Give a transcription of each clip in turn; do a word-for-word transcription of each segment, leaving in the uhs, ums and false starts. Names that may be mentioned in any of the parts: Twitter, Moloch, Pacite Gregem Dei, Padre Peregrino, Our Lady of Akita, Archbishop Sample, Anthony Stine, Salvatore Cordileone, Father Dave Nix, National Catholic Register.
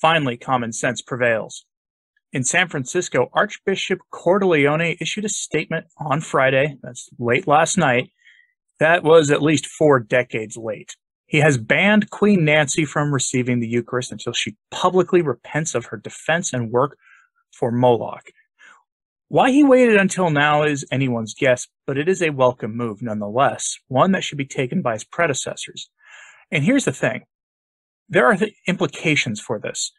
Finally, common sense prevails. In San Francisco, Archbishop Cordileone issued a statement on Friday, that's late last night, that was at least four decades late. He has banned Queen Nancy from receiving the Eucharist until she publicly repents of her defense and work for Moloch. Why he waited until now is anyone's guess, but it is a welcome move nonetheless, one that should be taken by his predecessors. And here's the thing. There are th- implications for this,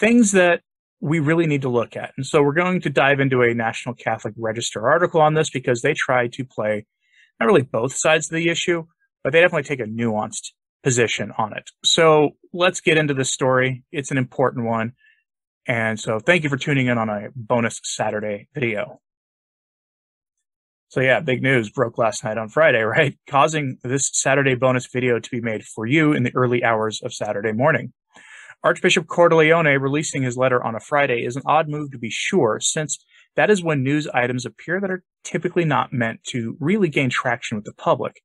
things that we really need to look at. And so we're going to dive into a National Catholic Register article on this because they try to play not really both sides of the issue, but they definitely take a nuanced position on it. So let's get into this story. It's an important one. And so thank you for tuning in on a bonus Saturday video. So yeah, big news broke last night on Friday, right? Causing this Saturday bonus video to be made for you in the early hours of Saturday morning. Archbishop Cordileone releasing his letter on a Friday is an odd move to be sure, since that is when news items appear that are typically not meant to really gain traction with the public.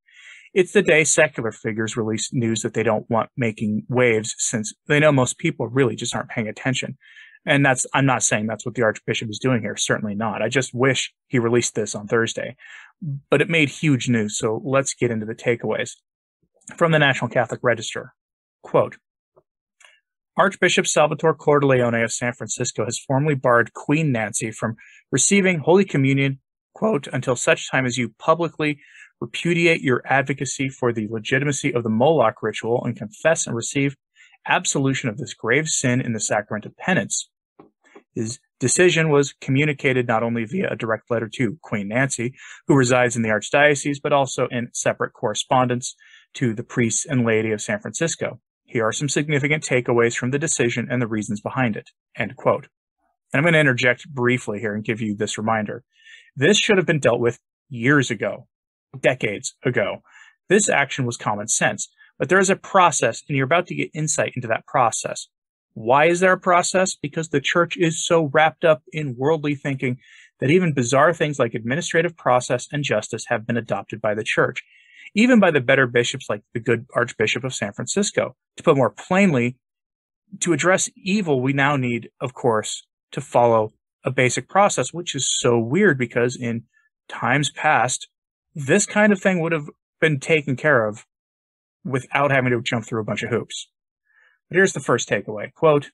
It's the day secular figures release news that they don't want making waves, since they know most people really just aren't paying attention. And that's, I'm not saying that's what the Archbishop is doing here. Certainly not. I just wish he released this on Thursday, but it made huge news. So let's get into the takeaways from the National Catholic Register. Quote, Archbishop Salvatore Cordileone of San Francisco has formally barred Queen Nancy from receiving Holy Communion, quote, until such time as you publicly repudiate your advocacy for the legitimacy of the Moloch ritual and confess and receive absolution of this grave sin in the sacrament of penance. His decision was communicated not only via a direct letter to Queen Nancy, who resides in the Archdiocese, but also in separate correspondence to the priests and laity of San Francisco. Here are some significant takeaways from the decision and the reasons behind it, end quote. And I'm going to interject briefly here and give you this reminder. This should have been dealt with years ago, decades ago. This action was common sense. But there is a process, and you're about to get insight into that process. Why is there a process? Because the church is so wrapped up in worldly thinking that even bizarre things like administrative process and justice have been adopted by the church, even by the better bishops like the good Archbishop of San Francisco. To put more plainly, to address evil, we now need, of course, to follow a basic process, which is so weird because in times past, this kind of thing would have been taken care of without having to jump through a bunch of hoops. But here's the first takeaway, quote,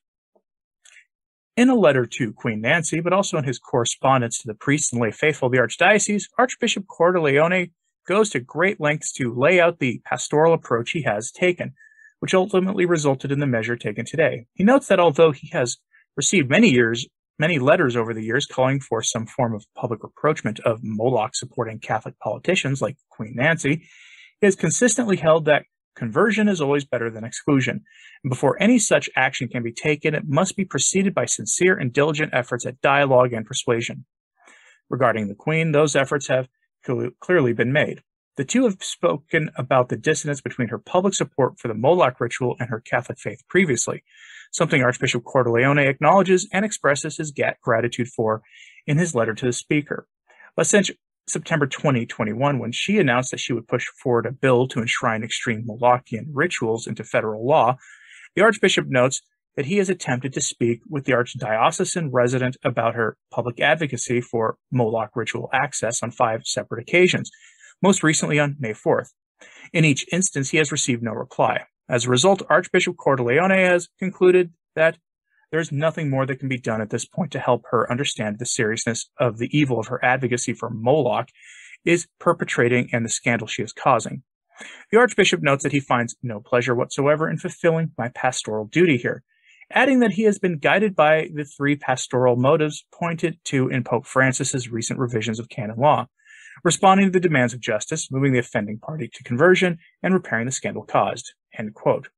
in a letter to Queen Nancy, but also in his correspondence to the priests and lay faithful of the Archdiocese, Archbishop Cordileone goes to great lengths to lay out the pastoral approach he has taken, which ultimately resulted in the measure taken today. He notes that although he has received many years, many letters over the years calling for some form of public rapprochement of Moloch supporting Catholic politicians like Queen Nancy, he has consistently held that conversion is always better than exclusion. And before any such action can be taken, it must be preceded by sincere and diligent efforts at dialogue and persuasion. Regarding the Queen, those efforts have clearly been made. The two have spoken about the dissonance between her public support for the Moloch ritual and her Catholic faith previously, something Archbishop Cordileone acknowledges and expresses his gratitude for in his letter to the Speaker. But since September twenty twenty-one, when she announced that she would push forward a bill to enshrine extreme Molochian rituals into federal law, the Archbishop notes that he has attempted to speak with the Archdiocesan resident about her public advocacy for Moloch ritual access on five separate occasions, most recently on May fourth. In each instance, he has received no reply. As a result, Archbishop Cordileone has concluded that there is nothing more that can be done at this point to help her understand the seriousness of the evil of her advocacy for Moloch is perpetrating and the scandal she is causing. The Archbishop notes that he finds no pleasure whatsoever in fulfilling my pastoral duty here, adding that he has been guided by the three pastoral motives pointed to in Pope Francis's recent revisions of canon law, responding to the demands of justice, moving the offending party to conversion, and repairing the scandal caused, end quote.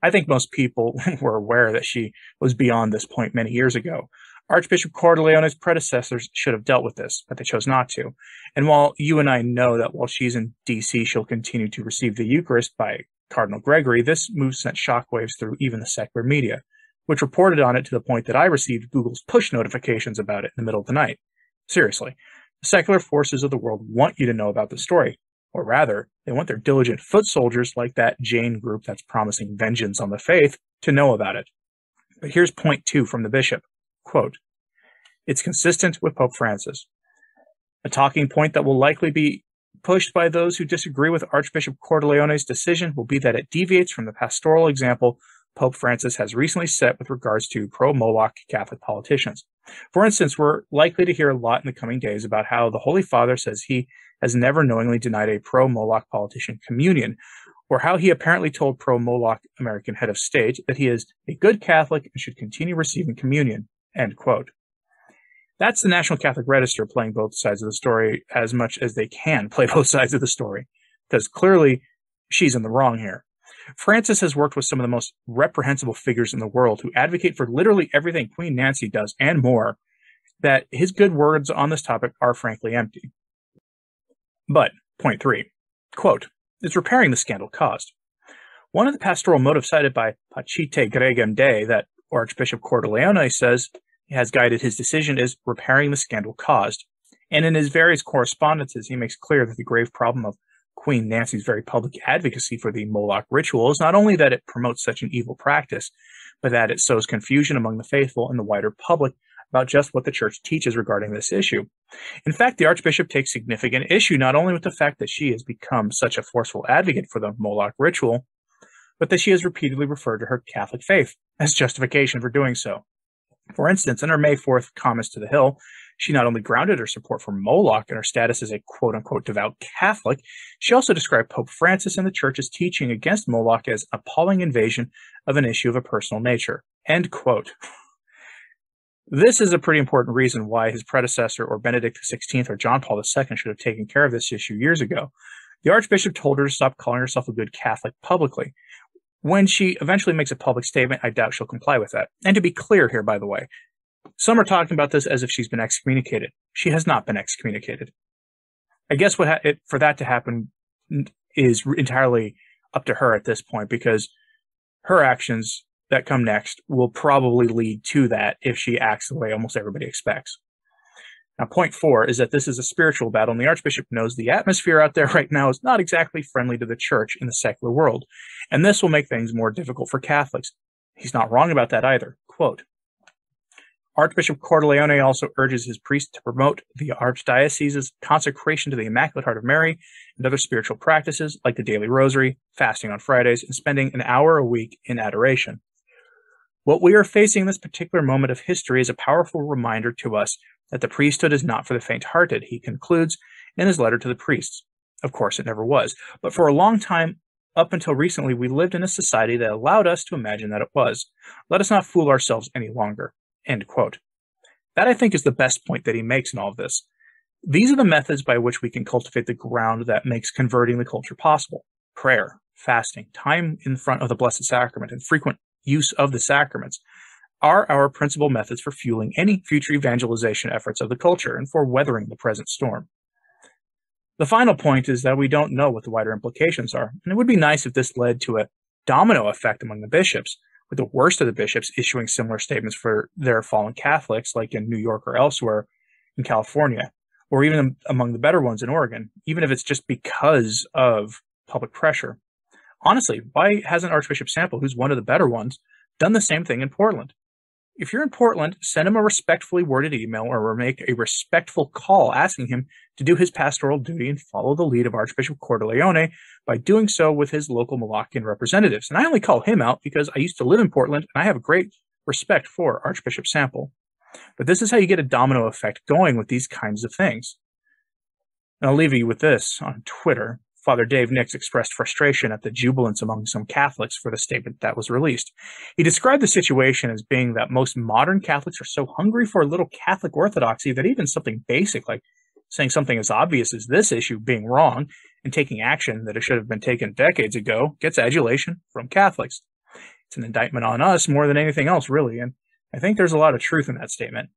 I think most people were aware that she was beyond this point many years ago. Archbishop Cordileone's predecessors should have dealt with this, but they chose not to. And while you and I know that while she's in D C, she'll continue to receive the Eucharist by Cardinal Gregory, this move sent shockwaves through even the secular media, which reported on it to the point that I received Google's push notifications about it in the middle of the night. Seriously, the secular forces of the world want you to know about the story. Or rather, they want their diligent foot soldiers like that Jane group that's promising vengeance on the faith to know about it. But here's point two from the bishop. Quote, "It's consistent with Pope Francis, a talking point that will likely be pushed by those who disagree with Archbishop Cordileone's decision will be that it deviates from the pastoral example Pope Francis has recently set with regards to pro-Moloch Catholic politicians. For instance, we're likely to hear a lot in the coming days about how the Holy Father says he has never knowingly denied a pro-Moloch politician communion, or how he apparently told pro-Moloch American head of state that he is a good Catholic and should continue receiving communion," end quote. That's the National Catholic Register playing both sides of the story as much as they can play both sides of the story, because clearly she's in the wrong here. Francis has worked with some of the most reprehensible figures in the world who advocate for literally everything Queen Nancy does and more, that his good words on this topic are frankly empty. But, point three, quote, "It's repairing the scandal caused." One of the pastoral motives cited by Pacite Gregem Dei that Archbishop Cordileone says has guided his decision is repairing the scandal caused. And in his various correspondences, he makes clear that the grave problem of Queen Nancy's very public advocacy for the Moloch ritual is not only that it promotes such an evil practice, but that it sows confusion among the faithful and the wider public about just what the church teaches regarding this issue. In fact, the Archbishop takes significant issue not only with the fact that she has become such a forceful advocate for the Moloch ritual, but that she has repeatedly referred to her Catholic faith as justification for doing so. For instance, in her May fourth comments to the Hill, she not only grounded her support for Moloch and her status as a quote-unquote devout Catholic, she also described Pope Francis and the Church's teaching against Moloch as appalling invasion of an issue of a personal nature, end quote. This is a pretty important reason why his predecessor or Benedict the sixteenth or John Paul the second should have taken care of this issue years ago. The Archbishop told her to stop calling herself a good Catholic publicly. When she eventually makes a public statement, I doubt she'll comply with that. And to be clear here, by the way, some are talking about this as if she's been excommunicated. She has not been excommunicated. I guess what ha it, for that to happen is entirely up to her at this point, because her actions that come next will probably lead to that if she acts the way almost everybody expects. Now, point four is that this is a spiritual battle, and the Archbishop knows the atmosphere out there right now is not exactly friendly to the church in the secular world, and this will make things more difficult for Catholics. He's not wrong about that either. Quote, "Archbishop Cordileone also urges his priests to promote the archdiocese's consecration to the Immaculate Heart of Mary and other spiritual practices like the daily rosary, fasting on Fridays, and spending an hour a week in adoration. What we are facing in this particular moment of history is a powerful reminder to us that the priesthood is not for the faint-hearted," he concludes in his letter to the priests. Of course, it never was. But for a long time, up until recently, we lived in a society that allowed us to imagine that it was. Let us not fool ourselves any longer, end quote. That, I think, is the best point that he makes in all of this. These are the methods by which we can cultivate the ground that makes converting the culture possible. Prayer, fasting, time in front of the Blessed Sacrament, and frequent use of the sacraments are our principal methods for fueling any future evangelization efforts of the culture and for weathering the present storm. The final point is that we don't know what the wider implications are, and it would be nice if this led to a domino effect among the bishops, with the worst of the bishops issuing similar statements for their fallen Catholics, like in New York or elsewhere in California, or even among the better ones in Oregon, even if it's just because of public pressure. Honestly, why hasn't Archbishop Sample, who's one of the better ones, done the same thing in Portland? If you're in Portland, send him a respectfully worded email or make a respectful call asking him to do his pastoral duty and follow the lead of Archbishop Cordileone by doing so with his local Molochian representatives. And I only call him out because I used to live in Portland and I have a great respect for Archbishop Sample. But this is how you get a domino effect going with these kinds of things. And I'll leave you with this on Twitter. Father Dave Nix expressed frustration at the jubilance among some Catholics for the statement that was released. He described the situation as being that most modern Catholics are so hungry for a little Catholic orthodoxy that even something basic, like saying something as obvious as this issue being wrong and taking action that it should have been taken decades ago, gets adulation from Catholics. It's an indictment on us more than anything else, really, and I think there's a lot of truth in that statement.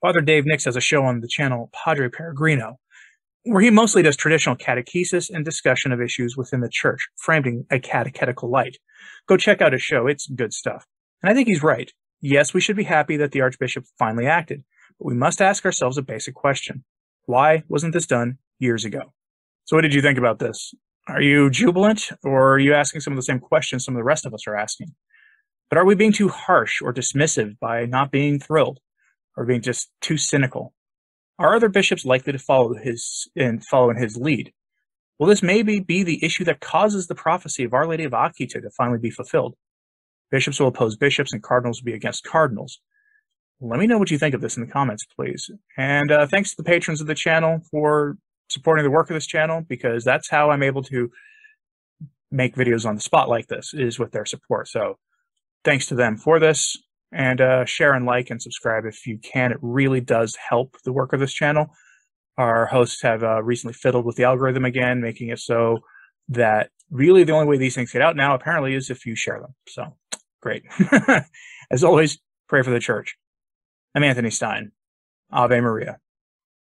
Father Dave Nix has a show on the channel Padre Peregrino, where he mostly does traditional catechesis and discussion of issues within the church, framed in a catechetical light. Go check out his show. It's good stuff. And I think he's right. Yes, we should be happy that the Archbishop finally acted, but we must ask ourselves a basic question. Why wasn't this done years ago? So what did you think about this? Are you jubilant, or are you asking some of the same questions some of the rest of us are asking? But are we being too harsh or dismissive by not being thrilled, or being just too cynical? Are other bishops likely to follow his and follow in his lead? Well, this may be the issue that causes the prophecy of Our Lady of Akita to finally be fulfilled. Bishops will oppose bishops and cardinals will be against cardinals. Let me know what you think of this in the comments, please. And uh, thanks to the patrons of the channel for supporting the work of this channel, because that's how I'm able to make videos on the spot like this, is with their support. So thanks to them for this, and uh, share and like and subscribe if you can. It really does help the work of this channel. Our hosts have uh, recently fiddled with the algorithm again, making it so that really the only way these things get out now apparently is if you share them. So great. As always, pray for the church. I'm Anthony Stine. Ave Maria.